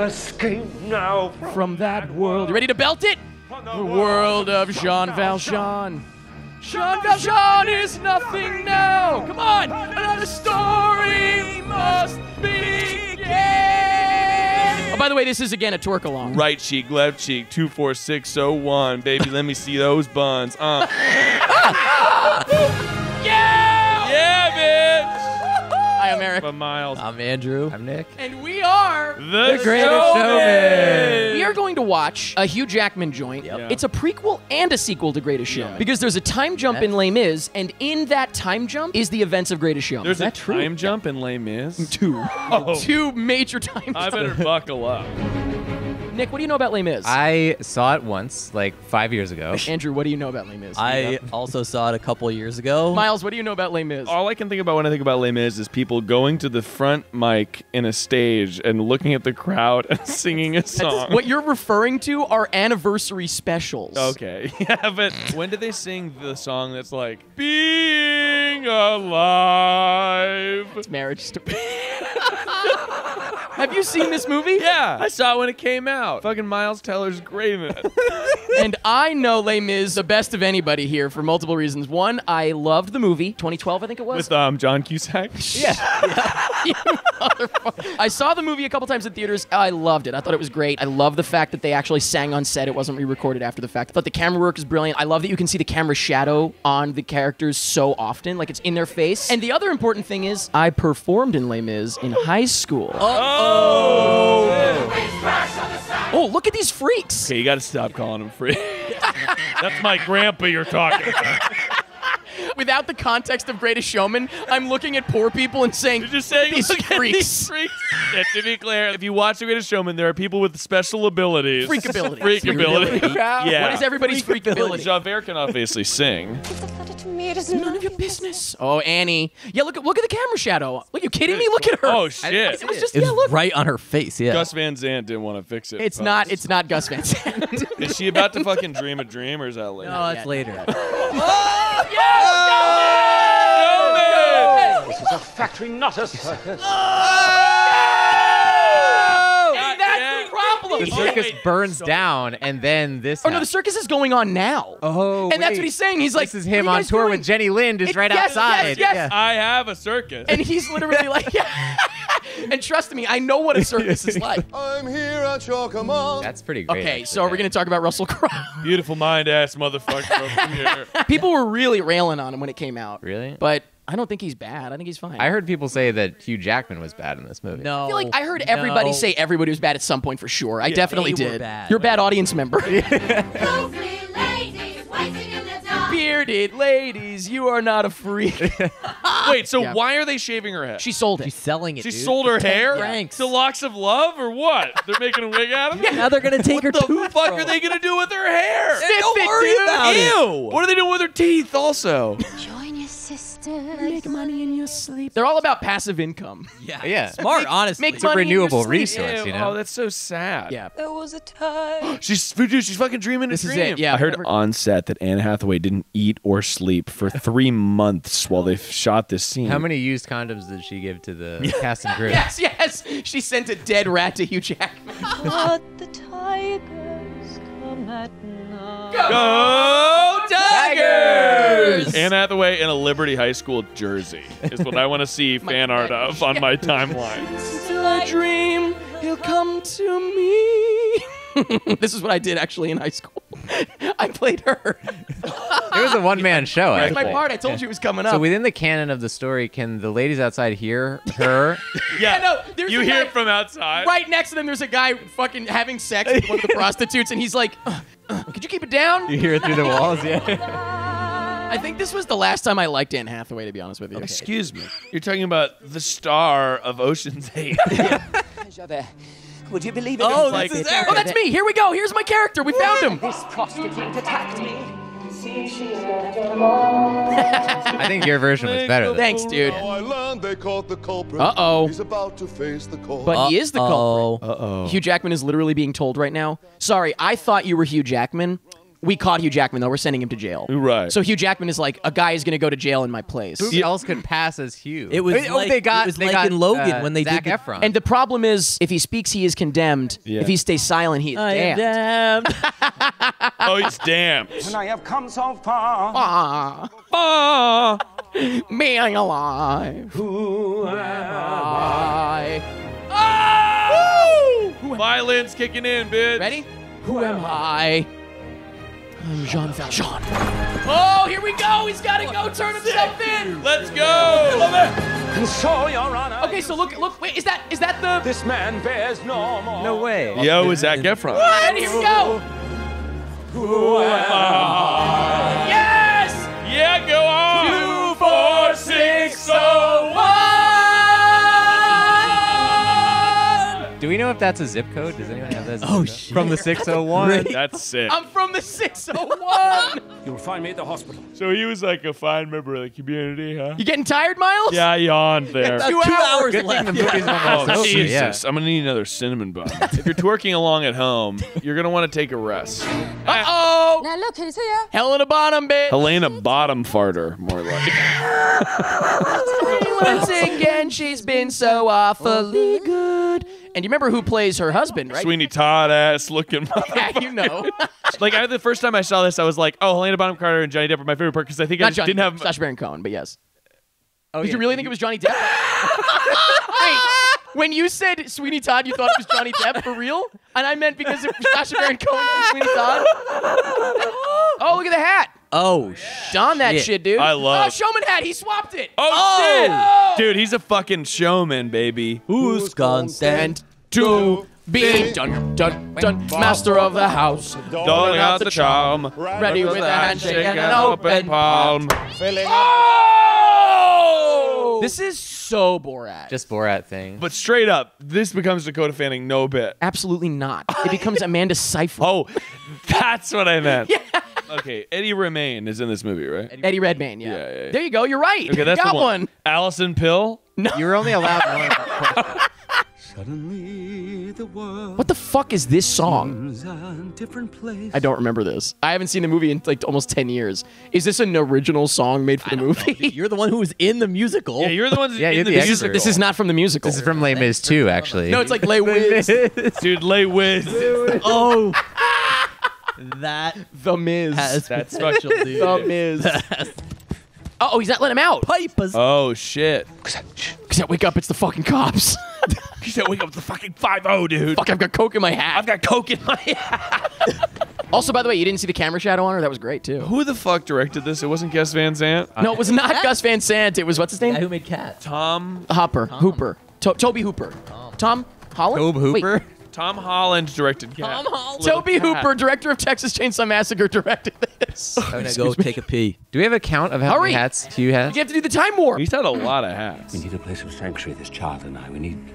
escape now from that world. You ready to belt it? The world of Jean Valjean. Jean Valjean is nothing now. Come on, another story must begin. Oh, by the way, this is again a twerk along. Right cheek, left cheek, 2, 4, 6, 0, 1. Baby, let me see those buns. Yeah! Yeah, bitch! Hi, I'm Eric. I'm Miles. I'm Andrew. I'm Nick. And we are the Greatest Showman. We are going to watch a Hugh Jackman joint. Yep. Yeah. It's a prequel and a sequel to Greatest Showman. Yeah. Because there's a time jump in Les Mis, and in that time jump is the events of Greatest Showman. There's a time jump in Les Mis? Two major time jumps. I better buckle up. Nick, what do you know about Les Mis? I saw it once, like 5 years ago. Andrew, what do you know about Les Mis? I also saw it a couple years ago. Miles, what do you know about Les Mis? All I can think about when I think about Les Mis is people going to the front mic in a stage and looking at the crowd and singing a song. Just, what you're referring to are anniversary specials. Okay. Yeah, but when do they sing the song that's like, being alive? It's Marriage Story. Have you seen this movie? Yeah. I saw it when it came out. Fucking Miles Teller's great in it. And I know Les Mis the best of anybody here for multiple reasons. One, I loved the movie. 2012, I think it was. With John Cusack? Yeah. You motherfucker. I saw the movie a couple times in theaters. I loved it. I thought it was great. I love the fact that they actually sang on set. It wasn't re-recorded after the fact. I thought the camera work is brilliant. I love that you can see the camera shadow on the characters so often. Like, it's in their face. And the other important thing is I performed in Les Mis in high school. Oh, look at these freaks. Okay, you gotta stop calling them freaks. That's my grandpa you're talking about. Without the context of Greatest Showman, I'm looking at poor people and saying, you're just saying these freaks. Yeah, to be clear, if you watch The Greatest Showman, there are people with special abilities. Freak ability. Freak ability. Yeah. What is everybody's freak ability? Javert can obviously sing. It's none of your business. Oh, Annie. Yeah, look at the camera shadow. Are you kidding me? Look at her. Oh, shit. It was just, yeah, look. Right on her face, yeah. Gus Van Sant didn't want to fix it. It's not Gus Van Sant. Is she about to fucking dream a dream, or is that later? No, it's later. Oh, yes! This is a factory nutter, sir. The circus burns down, and then this. Oh, no, the circus is going on now. Oh, and that's what he's saying. He's like, this is him on tour with Jenny Lind, is right outside. Yes. I have a circus. And he's literally like, yeah. And trust me, I know what a circus is like. I'm here at your command. That's pretty great. Okay, so are we going to talk about Russell Crowe? Beautiful mind-ass motherfucker over here. People were really railing on him when it came out. Really? But I don't think he's bad. I think he's fine. I heard people say that Hugh Jackman was bad in this movie. No. I feel like I heard everybody say everybody was bad at some point for sure. I definitely did. Bad. You're a bad audience member. Bearded ladies, you are not a freak. Wait, so why are they shaving her head? She sold it. She's selling it, dude. She sold her hair? To locks of love or what? They're making a wig out of it? Yeah, now they're going to take her tooth. What the fuck are they going to do with her hair? Don't worry about it. Ew. What are they doing with her teeth also? Make money in your sleep. They're all about passive income. Yeah, yeah. Smart, honestly. Make money in your sleep. It's a renewable resource, you know? Oh, that's so sad. Yeah. There was a time. She's fucking dreaming a dream. This is it, yeah. I heard on set that Anne Hathaway didn't eat or sleep for 3 months while they shot this scene. How many used condoms did she give to the cast and crew? Yes, yes. She sent a dead rat to Hugh Jackman. Let the tigers come at night. Go Tigers! Anne Hathaway in a Liberty High School jersey is what I want to see fan art of on my timeline. Until I dream, he'll come to me. This is what I did actually in high school. I played her. It was a one-man show. That's my part. I told you it was coming up. So within the canon of the story, can the ladies outside hear her? No, you hear it from outside. Right next to them, there's a guy fucking having sex with one of the prostitutes, and he's like, could you keep it down? You hear it through the walls, yeah. I think this was the last time I liked Anne Hathaway, to be honest with you. Okay. Excuse me. You're talking about the star of Ocean's 8. Javert, would you believe it? Oh, this is Eric. Oh, that's me. Here we go. Here's my character. We found him. This prostitute attacked me. I think your version was better. Thanks, dude. Uh-oh. He's about to face the culprit. But he is the culprit. Uh-oh. Hugh Jackman is literally being told right now, sorry, I thought you were Hugh Jackman. We caught Hugh Jackman, though. We're sending him to jail. Right. So Hugh Jackman is like, a guy is going to go to jail in my place. Who else could pass as Hugh? It was like in Logan when they Zac did Efron. And the problem is, if he speaks, he is condemned. Yeah. If he stays silent, he is damned. Oh, he's damned. When I have come so far. Far. May I alive. Who am I? Oh! Woo! Violins kicking in, bitch. Ready? Who am I? I'm Jean Valjean. Oh, here we go! He's gotta go turn himself in! Let's go! Console your honor. Okay, so look, wait, is that the... This man bears no more. No way. Yo, is Zac Efron. What? Here we go! Who am I? Yes! Yeah, go on! 2, 4, 6, 0, 1! Do we know if that's a zip code? Does anyone have that zip code? Oh, shit. From the 601? That's sick. I'm from the 601! You'll find me at the hospital. So he was like a fine member of the community, huh? You getting tired, Miles? Yeah, I yawned there. 2 hours left. Oh, Jesus. Yeah. I'm gonna need another cinnamon bun. If you're twerking along at home, you're gonna want to take a rest. Uh-oh! Now look who's here. Helena Bonham, bitch. Helena Bottom Farter, more like. Once again, she's been so awfully good. And you remember who plays her husband, right? Sweeney Todd ass looking. Yeah, you know. Like, the first time I saw this, I was like, oh, Helena Bonham Carter and Johnny Depp are my favorite part because I think didn't have. Sacha Baron Cohen, but yes. Oh, Did you really think it was Johnny Depp? Wait, when you said Sweeney Todd, you thought it was Johnny Depp for real? And I meant because it was Sacha Baron Cohen and Sweeney Todd. Oh, look at the hat. Oh, don that shit, dude. I love. Oh, showman hat. He swapped it. Oh, shit. Dude, he's a fucking showman, baby. Who's content to be done, master of the house, doling out the charm, ready with a handshake and an open palm. Oh! This is so Borat. Just Borat thing. But straight up, this becomes Dakota Fanning, no bit. Absolutely not. It becomes Amanda Seyfried. Oh, that's what I meant. Yeah. Okay, Eddie Redmayne is in this movie, right? Eddie Redmayne, yeah. There you go. You're right. Okay, that's the one. Allison Pill? No. You're only allowed one. Suddenly the world. What the fuck is this song? I don't remember this. I haven't seen the movie in like almost 10 years. Is this an original song made for the movie? Dude, you're the one who was in the musical. Yeah, you're the one who's in the musical. This is not from the musical. This is from Les Mis 2, actually. No, it's like Les Wiz. Dude, Les Wiz. Oh. The Miz. That's special, dude. The Miz. Uh-oh, he's not letting him out. Pipers. Oh, shit. Because I wake up, it's the fucking cops. Because I wake up, it's the fucking 5-0, dude. Fuck, I've got coke in my hat. I've got coke in my hat. Also, by the way, you didn't see the camera shadow on her? That was great, too. Who the fuck directed this? It wasn't Gus Van Sant? No, it was not Gus Van Sant. It was, what's his name? Yeah, who made Cat? Hooper. Toby Hooper. Tom Holland? Tobe Hooper? Wait. Tom Holland directed Cat. Toby Hooper, director of Texas Chainsaw Massacre, directed this. I'm gonna go take a pee. Do we have a count of how many hats do you have? You have to do the time warp. He's had a lot of hats. We need a place of sanctuary, this child and I. We need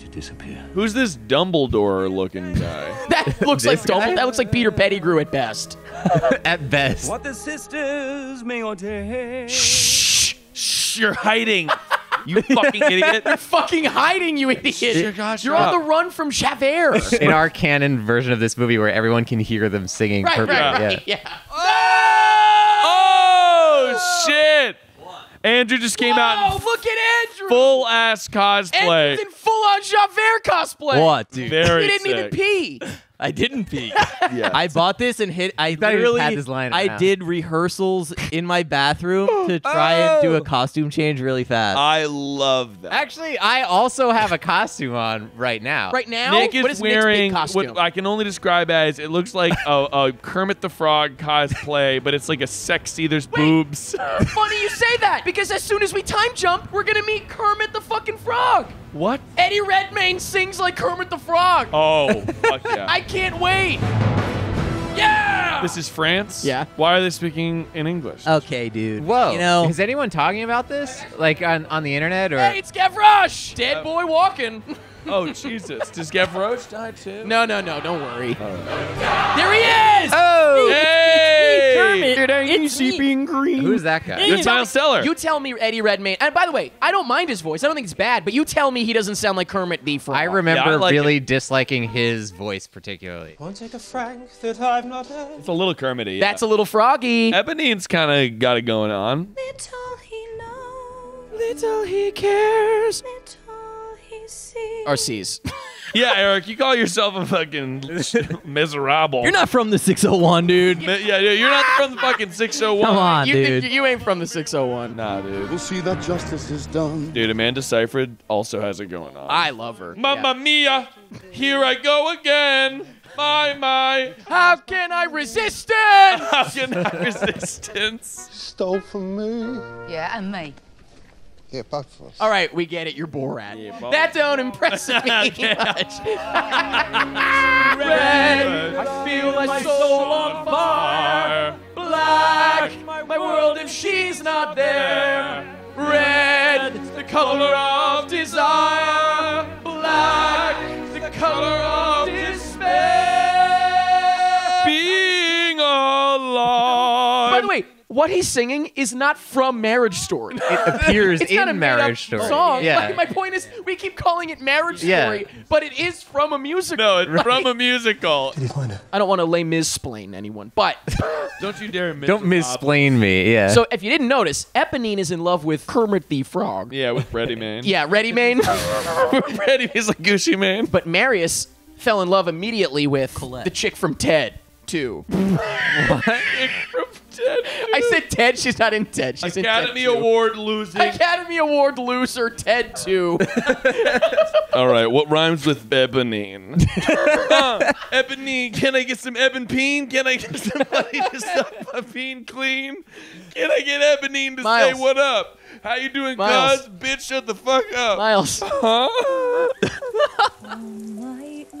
to disappear. Who's this Dumbledore looking guy? That looks like Dumbledore. That looks like Peter Pettigrew at best. At best. What the sisters may ordain. Shh, you're hiding. You fucking idiot. You're fucking hiding, you idiot. You're on the run from Javert. In our canon version of this movie where everyone can hear them singing. Right, yeah. Oh, shit. Andrew just came out in look at Andrew. Full-ass cosplay. Andrew's in full-on Javert cosplay. What, dude? He didn't even pee. I didn't pee. Yeah. I bought this and hit. I literally had this line. I did rehearsals in my bathroom to try and do a costume change really fast. I love that. Actually, I also have a costume on right now. Right now, Nick is wearing what I can only describe as it looks like a Kermit the Frog cosplay, but it's like a sexy. There's boobs. Funny you say that because as soon as we time jump, we're gonna meet Kermit the fucking Frog. What? Eddie Redmayne sings like Kermit the Frog. Oh, fuck yeah. I can't wait. Yeah! This is France? Yeah. Why are they speaking in English? Okay, dude. Whoa. You know, is anyone talking about this? Like on the internet? Or? Hey, it's Gavroche! Dead boy walking. Oh, Jesus. Does Gavroche die too? No, don't worry. Oh. There he is! Oh! Hey! It's me, Kermit. Who's that guy? You're Miles Teller. You tell me Eddie Redmayne. And by the way, I don't mind his voice. I don't think it's bad, but you tell me he doesn't sound like Kermit the Frog. I remember really disliking his voice particularly. Won't take a frank that I've not heard. It's a little Kermity. Yeah. That's a little froggy. Eponine's kind of got it going on. Little he knows. Little he cares. Little RCs. Yeah, Eric, you call yourself a fucking miserable. You're not from the 601, dude. Yeah, you're not from the fucking 601. Come on, dude. You ain't from the 601. Nah, dude. We'll see that justice is done. Dude, Amanda Seyfried also has it going on. I love her. Mamma mia, here I go again. My, how can I resist it? How can I resistance? Stole from me. Yeah, and me. Yeah, all right, we get it. You're Borat. Yeah, that don't impress me much. Red, I feel my soul on fire. Black, my world if she's not there. Red, the color of desire. Black, the color of despair. Being alive. By the way, what he's singing is not from Marriage Story. It appears it's in Marriage Story. Song. Yeah. Like, my point is, we keep calling it Marriage Story, but it is from a musical. No, it's from a musical. Did you find it? I don't want to mis-splain anyone, but don't you dare mis-splain. Don't mis-splain me. Yeah. So if you didn't notice, Éponine is in love with Kermit the Frog. Yeah, with Redmayne. Yeah, Redmayne. Redmayne's like Gucci Mane. But Marius fell in love immediately with Colette, the chick from Ted 2. What? Ted, I said Ted. She's not in Ted. She's Academy in Ted Award losing. Academy Award loser Ted 2. All right. What rhymes with Éponine? Éponine. Can I get some Éponine? Can I get somebody to stop my bean clean? Can I get Éponine to say what up? How you doing, cuz? Bitch, shut the fuck up. Miles. Huh?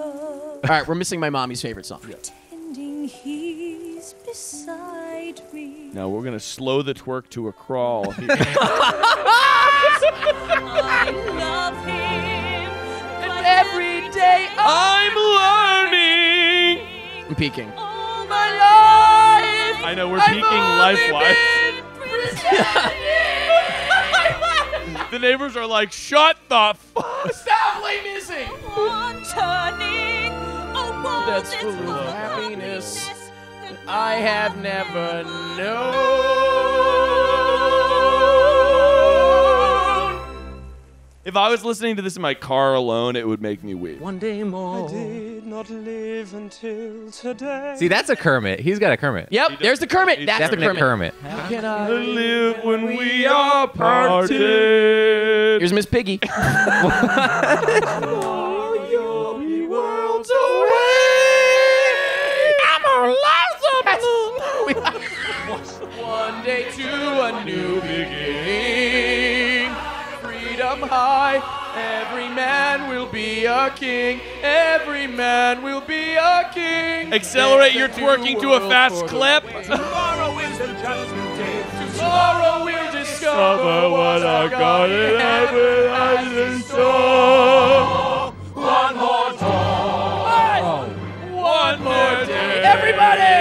All right. We're missing my mommy's favorite song. Pretending he's beside. Now we're gonna slow the twerk to a crawl. Here. I love him, but every day I'm learning. I'm peeking. All my life. I know we're peeking life-wise. The neighbors are like, "Shut the fuck!" Stop missing. That's full of happiness. I have never known. If I was listening to this in my car alone, it would make me weep. One day more. I did not live until today. See, that's a Kermit. He's got a Kermit. Yep, there's the Kermit. That's the Kermit. How can I live when we are parted? Here's Miss Piggy. One day to a new beginning. Freedom high. Every man will be a king. Every man will be a king. Accelerate your twerking to a fast clip. Tomorrow is the judgment day. Tomorrow we'll discover what our God in heaven has in store. One more time. One more day. Everybody!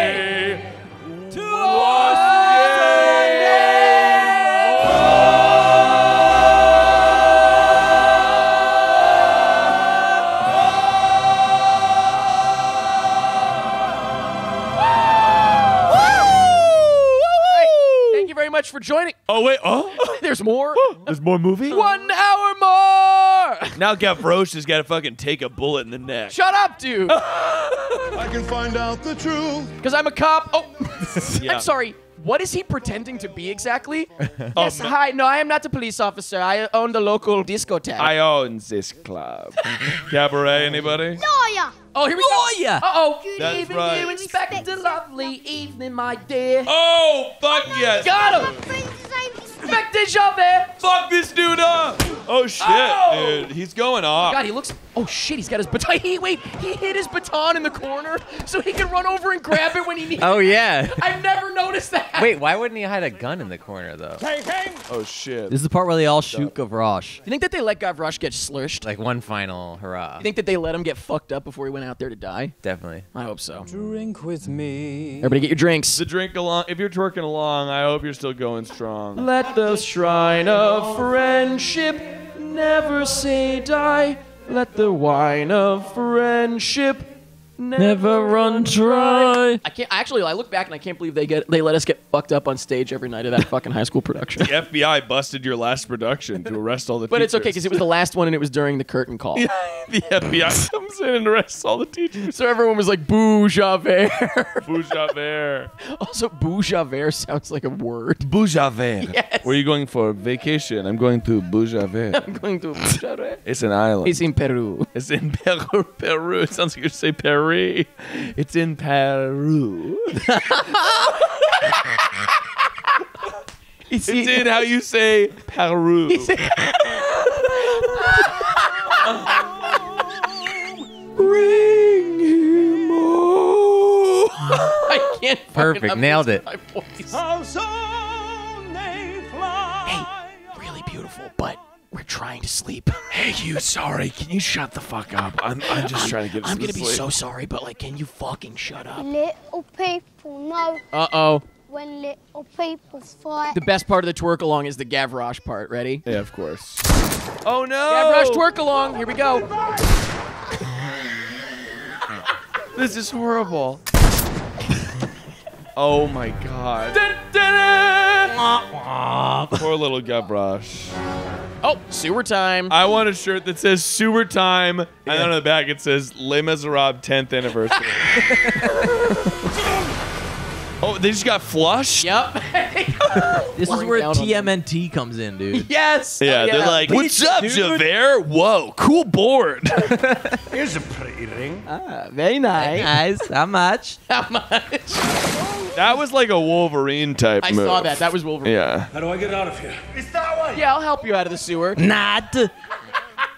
For joining. Oh wait, oh, there's more. There's more movie. 1 hour more. Now Gavroche has got to fucking take a bullet in the neck. Shut up, dude. I can find out the truth. Because I'm a cop. Oh, yeah. I'm sorry. What is he pretending to be exactly? Yes, hi. No, I am not a police officer. I own the local discotheque. I own this club. Cabaret, anybody? Lawyer. Oh, here we go. Lawyer. Uh-oh. Good evening, you inspect a lovely evening, my dear. Oh, fuck yes. Got him. Inspector Javert. Fuck this dude up. Oh, shit, dude. He's going off. God, he looks Oh shit, he's got his baton. Wait, he hid his baton in the corner so he could run over and grab it when he needs it. Oh yeah. I've never noticed that. Wait, why wouldn't he hide a gun in the corner though? Oh shit. This is the part where they all shoot Gavroche. You think that they let Gavroche get slushed? Like one final hurrah. You think that they let him get fucked up before he went out there to die? Definitely. I hope so. Drink with me. Everybody get your drinks. The drink along. If you're twerking along, I hope you're still going strong. Let the shrine of friendship never say die. Let the wine of friendship never run dry. I can't. Actually, I look back and I can't believe they let us get fucked up on stage every night of that fucking high school production. The FBI busted your last production to arrest all the. But teachers. It's okay because it was the last one and it was during the curtain call. Yeah, the FBI comes in and arrests all the teachers. So everyone was like, "Boo Javert." Boo Javert. Also, Boo Javert sounds like a word. Boo Javert. Yes. Where are you going for vacation? I'm going to Boo Javert. I'm going to Boo Javert. It's an island. It's in Peru. It's in Peru. Peru. It sounds like you say Peru. It's in Peru. It's in how you say Peru. Bring him home. I can't. Perfect. Nailed it. My voice. Hey, really beautiful, but we're trying to sleep. Hey, you, sorry. Can you shut the fuck up? I'm just trying to get some sleep. I'm gonna be so sorry, but like, can you fucking shut up? Little people know. Uh-oh. When little people fight. The best part of the twerk along is the Gavroche part. Ready? Yeah, of course. Oh, no. Gavroche twerk along. Here we go. This is horrible. Oh, my God. Poor little Gavroche. Oh, sewer time. I want a shirt that says sewer time, and then on the back it says Les Misérables 10th anniversary. Oh, they just got flushed? Yep. This is where TMNT comes in, dude. Yes. Yeah, oh, yeah. They're like, what's up, dude? Javert? Whoa, cool board. Here's a pretty ring. Ah, very nice. Nice. How much? How much? That was like a Wolverine type move. I saw that. That was Wolverine. Yeah. How do I get out of here? It's that way. Yeah, I'll help you out of the sewer. Not.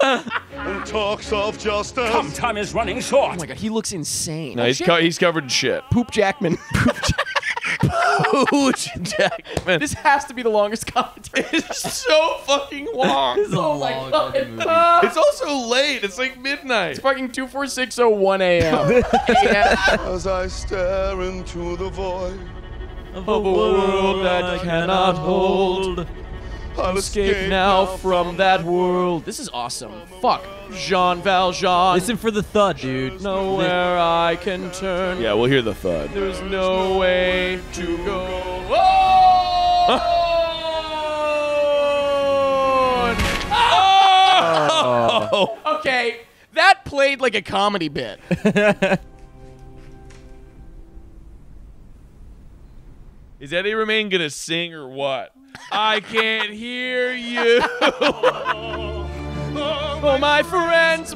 And talks of justice. Come, time is running short. Oh my god, he looks insane. No, he's covered in shit. Poop Jackman. Poop Jackman. Poop Jackman. This has to be the longest commentary. It's so fucking long. This is oh a my long god. Movie. It's also late. It's like midnight. It's fucking 2:46:01 a.m. As I stare into the void of a world that I cannot hold. I'll escape now from that world. This is awesome. Fuck. Jean Valjean. Listen for the thud, dude. Nowhere I can turn. Yeah, we'll hear the thud. There's no way to go. Oh! Oh! Okay, that played like a comedy bit. Is Eddie Redmayne gonna sing or what? I can't hear you. Oh, my friends,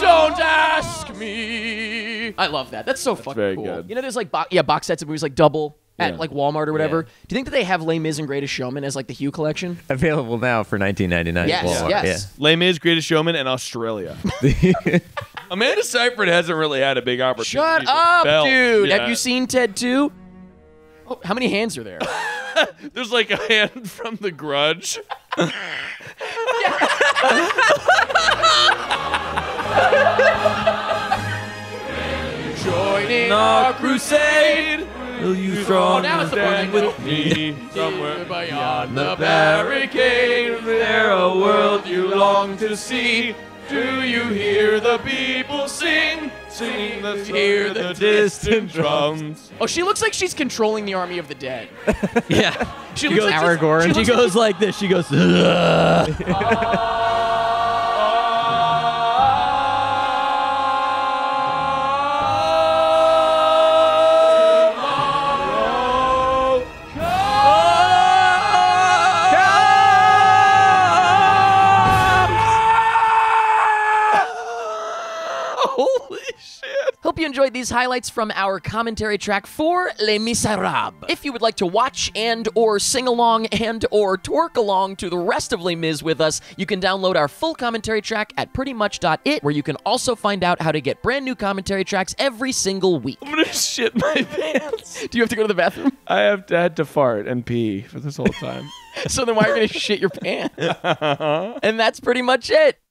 don't ask me. I love that. That's so fucking cool. Good. You know, there's like box sets of movies like Double at like Walmart or whatever. Yeah. Do you think that they have Les Mis and Greatest Showman as like the Hugh collection? Available now for $19.99 at Walmart. Yes. Yeah. Les Mis, Greatest Showman, and Australia. Amanda Seyfried hasn't really had a big opportunity. Shut up, dude. Yeah. Have you seen Ted 2? Oh, how many hands are there? There's like a hand from The Grudge. Joining our crusade. Will you throw down with me somewhere beyond the barricade? There a world you long to see. Do you hear the people sing? Singing the hear the distant drums. Oh, she looks like she's controlling the army of the dead. Yeah. She goes Aragorn. She goes like this. She goes. Holy shit. Hope you enjoyed these highlights from our commentary track for Les Misérables. If you would like to watch and or sing along and or twerk along to the rest of Les Mis with us, you can download our full commentary track at prettymuch.it, where you can also find out how to get brand new commentary tracks every single week. I'm gonna shit my pants. Do you have to go to the bathroom? I have to, I had to fart and pee for this whole time. So then why are you gonna shit your pants? And that's pretty much it.